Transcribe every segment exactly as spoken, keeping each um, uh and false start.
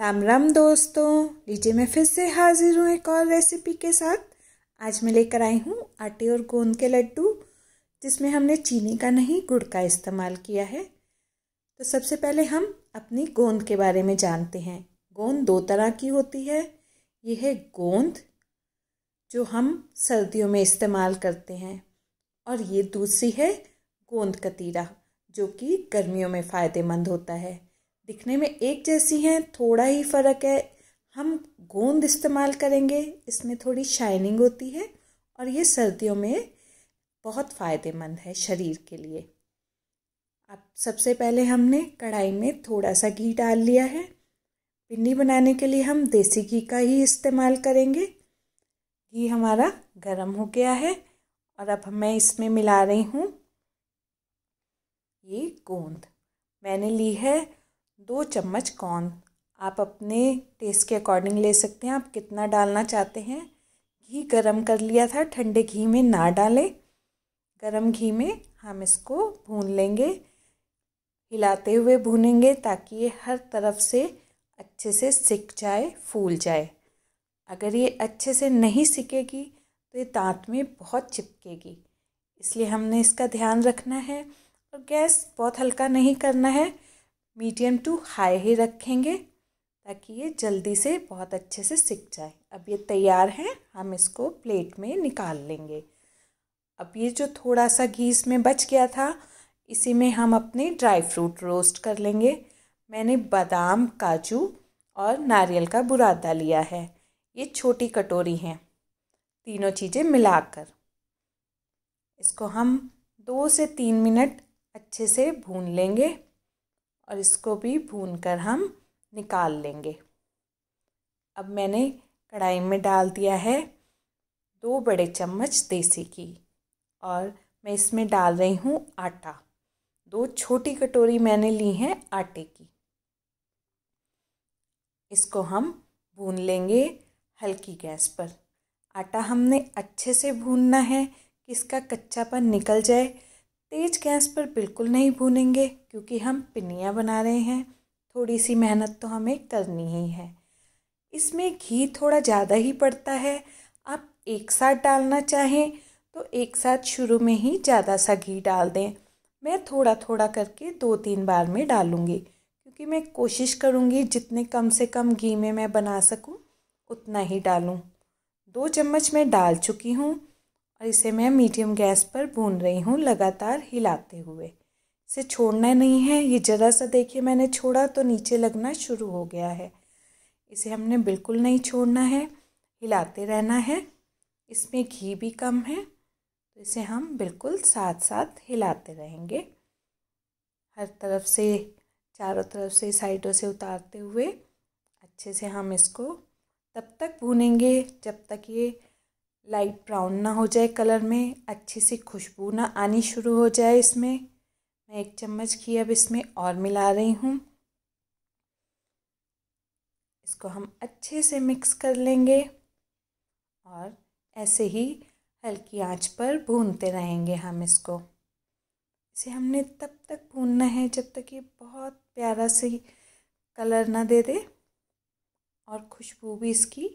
राम राम दोस्तों, लीजिए मैं फिर से हाजिर हूँ एक और रेसिपी के साथ। आज मैं लेकर आई हूँ आटे और गोंद के लड्डू, जिसमें हमने चीनी का नहीं गुड़ का इस्तेमाल किया है। तो सबसे पहले हम अपनी गोंद के बारे में जानते हैं। गोंद दो तरह की होती है। यह है गोंद जो हम सर्दियों में इस्तेमाल करते हैं, और ये दूसरी है गोंद कतीरा जो कि गर्मियों में फ़ायदेमंद होता है। दिखने में एक जैसी हैं, थोड़ा ही फ़र्क है। हम गोंद इस्तेमाल करेंगे, इसमें थोड़ी शाइनिंग होती है और ये सर्दियों में बहुत फ़ायदेमंद है शरीर के लिए। अब सबसे पहले हमने कढ़ाई में थोड़ा सा घी डाल लिया है। पिन्नी बनाने के लिए हम देसी घी का ही इस्तेमाल करेंगे। घी हमारा गर्म हो गया है और अब मैं इसमें मिला रही हूँ ये गोंद। मैंने ली है दो चम्मच गोंद। आप अपने टेस्ट के अकॉर्डिंग ले सकते हैं, आप कितना डालना चाहते हैं। घी गरम कर लिया था, ठंडे घी में ना डालें। गरम घी में हम इसको भून लेंगे, हिलाते हुए भूनेंगे ताकि ये हर तरफ से अच्छे से सिक जाए, फूल जाए। अगर ये अच्छे से नहीं सिकेगी तो ये दांत में बहुत चिपकेगी, इसलिए हमने इसका ध्यान रखना है। और गैस बहुत हल्का नहीं करना है, मीडियम टू हाई ही रखेंगे ताकि ये जल्दी से बहुत अच्छे से सिक जाए। अब ये तैयार है, हम इसको प्लेट में निकाल लेंगे। अब ये जो थोड़ा सा घी इसमें बच गया था, इसी में हम अपने ड्राई फ्रूट रोस्ट कर लेंगे। मैंने बादाम, काजू और नारियल का बुरादा लिया है। ये छोटी कटोरी हैं, तीनों चीज़ें मिलाकर इसको हम दो से तीन मिनट अच्छे से भून लेंगे और इसको भी भूनकर हम निकाल लेंगे। अब मैंने कढ़ाई में डाल दिया है दो बड़े चम्मच देसी घी और मैं इसमें डाल रही हूँ आटा। दो छोटी कटोरी मैंने ली हैं आटे की। इसको हम भून लेंगे हल्की गैस पर। आटा हमने अच्छे से भूनना है कि इसका कच्चापन निकल जाए। तेज़ गैस पर बिल्कुल नहीं भूनेंगे क्योंकि हम पिन्नियाँ बना रहे हैं, थोड़ी सी मेहनत तो हमें करनी ही है। इसमें घी थोड़ा ज़्यादा ही पड़ता है। आप एक साथ डालना चाहें तो एक साथ शुरू में ही ज़्यादा सा घी डाल दें। मैं थोड़ा थोड़ा करके दो तीन बार में डालूँगी क्योंकि मैं कोशिश करूँगी जितने कम से कम घी में मैं बना सकूँ उतना ही डालूँ। दो चम्मच मैं डाल चुकी हूँ और इसे मैं मीडियम गैस पर भून रही हूँ, लगातार हिलाते हुए। इसे छोड़ना नहीं है। ये ज़रा सा देखिए, मैंने छोड़ा तो नीचे लगना शुरू हो गया है। इसे हमने बिल्कुल नहीं छोड़ना है, हिलाते रहना है। इसमें घी भी कम है तो इसे हम बिल्कुल साथ साथ हिलाते रहेंगे, हर तरफ से, चारों तरफ से, साइडों से उतारते हुए अच्छे से हम इसको तब तक भूनेंगे जब तक ये लाइट ब्राउन ना हो जाए कलर में, अच्छी सी खुशबू ना आनी शुरू हो जाए इसमें। मैं एक चम्मच घी अब इसमें और मिला रही हूँ। इसको हम अच्छे से मिक्स कर लेंगे और ऐसे ही हल्की आंच पर भूनते रहेंगे हम इसको। इसे हमने तब तक भूनना है जब तक ये बहुत प्यारा सी कलर ना दे दे और खुशबू भी इसकी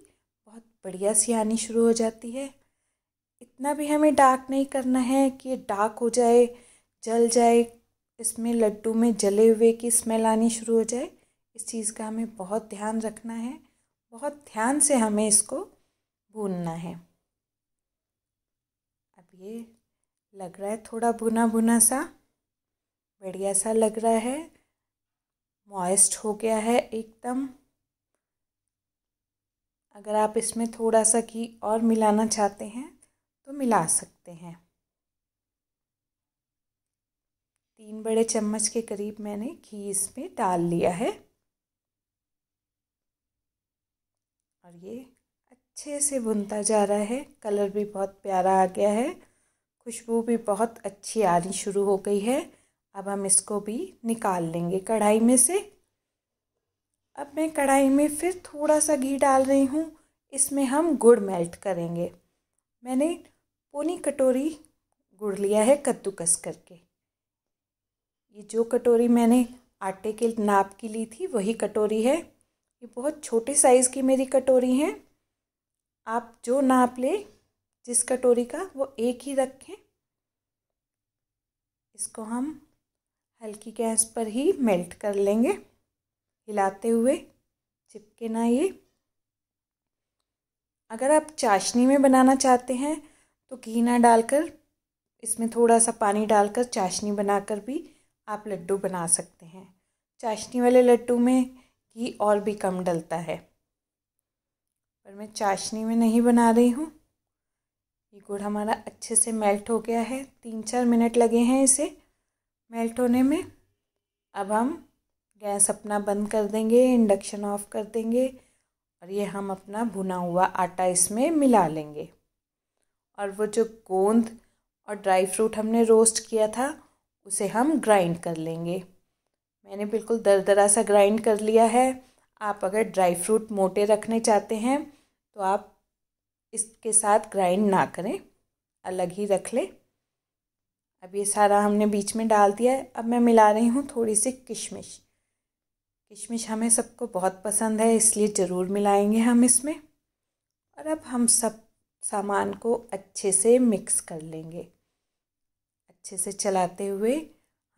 बहुत बढ़िया सी आनी शुरू हो जाती है। इतना भी हमें डार्क नहीं करना है कि ये डार्क हो जाए, जल जाए, इसमें लड्डू में जले हुए की स्मेल आनी शुरू हो जाए। इस चीज़ का हमें बहुत ध्यान रखना है, बहुत ध्यान से हमें इसको भूनना है। अब ये लग रहा है थोड़ा भुना भुना सा, बढ़िया सा लग रहा है, मॉइस्ट हो गया है एकदम। अगर आप इसमें थोड़ा सा घी और मिलाना चाहते हैं तो मिला सकते हैं। तीन बड़े चम्मच के करीब मैंने घी इसमें डाल लिया है और ये अच्छे से भुनता जा रहा है। कलर भी बहुत प्यारा आ गया है, खुशबू भी बहुत अच्छी आनी शुरू हो गई है। अब हम इसको भी निकाल लेंगे कढ़ाई में से। अब मैं कढ़ाई में फिर थोड़ा सा घी डाल रही हूँ। इसमें हम गुड़ मेल्ट करेंगे। मैंने पौनी कटोरी गुड़ लिया है कद्दूकस करके। ये जो कटोरी मैंने आटे के नाप की ली थी वही कटोरी है। ये बहुत छोटे साइज़ की मेरी कटोरी है। आप जो नाप लें जिस कटोरी का वो एक ही रखें। इसको हम हल्की गैस पर ही मेल्ट कर लेंगे, हिलाते हुए, चिपके ना ये। अगर आप चाशनी में बनाना चाहते हैं तो घी ना डालकर इसमें थोड़ा सा पानी डालकर चाशनी बनाकर भी आप लड्डू बना सकते हैं। चाशनी वाले लड्डू में घी और भी कम डलता है, पर मैं चाशनी में नहीं बना रही हूँ। ये गुड़ हमारा अच्छे से मेल्ट हो गया है, तीन चार मिनट लगे हैं इसे मेल्ट होने में। अब हम गैस अपना बंद कर देंगे, इंडक्शन ऑफ कर देंगे और ये हम अपना भुना हुआ आटा इसमें मिला लेंगे। और वो जो गोंद और ड्राई फ्रूट हमने रोस्ट किया था उसे हम ग्राइंड कर लेंगे। मैंने बिल्कुल दरदरा सा ग्राइंड कर लिया है। आप अगर ड्राई फ्रूट मोटे रखने चाहते हैं तो आप इसके साथ ग्राइंड ना करें, अलग ही रख लें। अब ये सारा हमने बीच में डाल दिया है। अब मैं मिला रही हूँ थोड़ी सी किशमिश। किशमिश हमें सबको बहुत पसंद है, इसलिए ज़रूर मिलाएंगे हम इसमें। और अब हम सब सामान को अच्छे से मिक्स कर लेंगे। अच्छे से चलाते हुए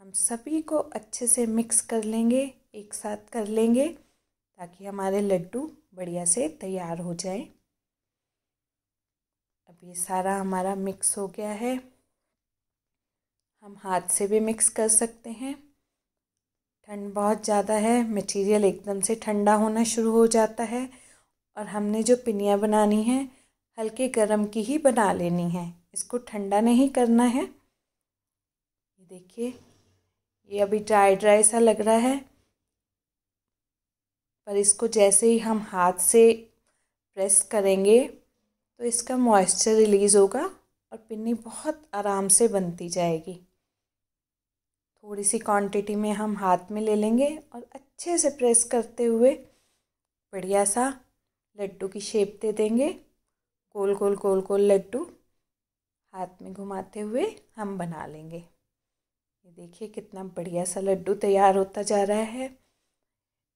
हम सभी को अच्छे से मिक्स कर लेंगे, एक साथ कर लेंगे, ताकि हमारे लड्डू बढ़िया से तैयार हो जाएं। अब ये सारा हमारा मिक्स हो गया है। हम हाथ से भी मिक्स कर सकते हैं। ठंड बहुत ज़्यादा है, मटेरियल एकदम से ठंडा होना शुरू हो जाता है और हमने जो पिनियाँ बनानी हैं हल्के गर्म की ही बना लेनी है, इसको ठंडा नहीं करना है। ये देखिए, ये अभी ड्राई ड्राई सा लग रहा है, पर इसको जैसे ही हम हाथ से प्रेस करेंगे तो इसका मॉइस्चर रिलीज़ होगा और पिन्नी बहुत आराम से बनती जाएगी। थोड़ी सी क्वांटिटी में हम हाथ में ले लेंगे और अच्छे से प्रेस करते हुए बढ़िया सा लड्डू की शेप दे देंगे। गोल गोल गोल गोल लड्डू हाथ में घुमाते हुए हम बना लेंगे। ये देखिए कितना बढ़िया सा लड्डू तैयार होता जा रहा है।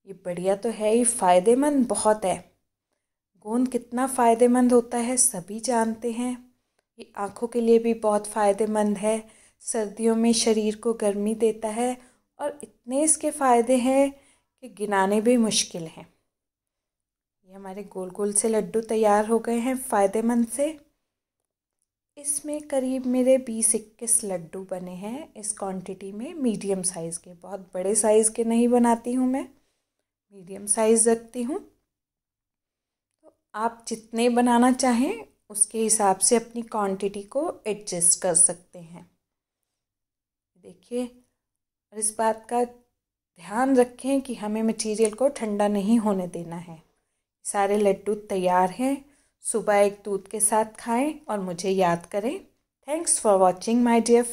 ये बढ़िया तो है ही, फ़ायदेमंद बहुत है। गोंद कितना फ़ायदेमंद होता है सभी जानते हैं। ये आँखों के लिए भी बहुत फ़ायदेमंद है, सर्दियों में शरीर को गर्मी देता है और इतने इसके फ़ायदे हैं कि गिनाने भी मुश्किल हैं। ये हमारे गोल गोल से लड्डू तैयार हो गए हैं फ़ायदेमंद से। इसमें करीब मेरे बीस इक्कीस लड्डू बने हैं इस क्वांटिटी में, मीडियम साइज़ के। बहुत बड़े साइज़ के नहीं बनाती हूँ मैं, मीडियम साइज़ रखती हूँ। आप जितने बनाना चाहें उसके हिसाब से अपनी क्वांटिटी को एडजस्ट कर सकते हैं। देखिए, और इस बात का ध्यान रखें कि हमें मटेरियल को ठंडा नहीं होने देना है। सारे लड्डू तैयार हैं। सुबह एक दूध के साथ खाएं और मुझे याद करें। Thanks for watching my dear friends.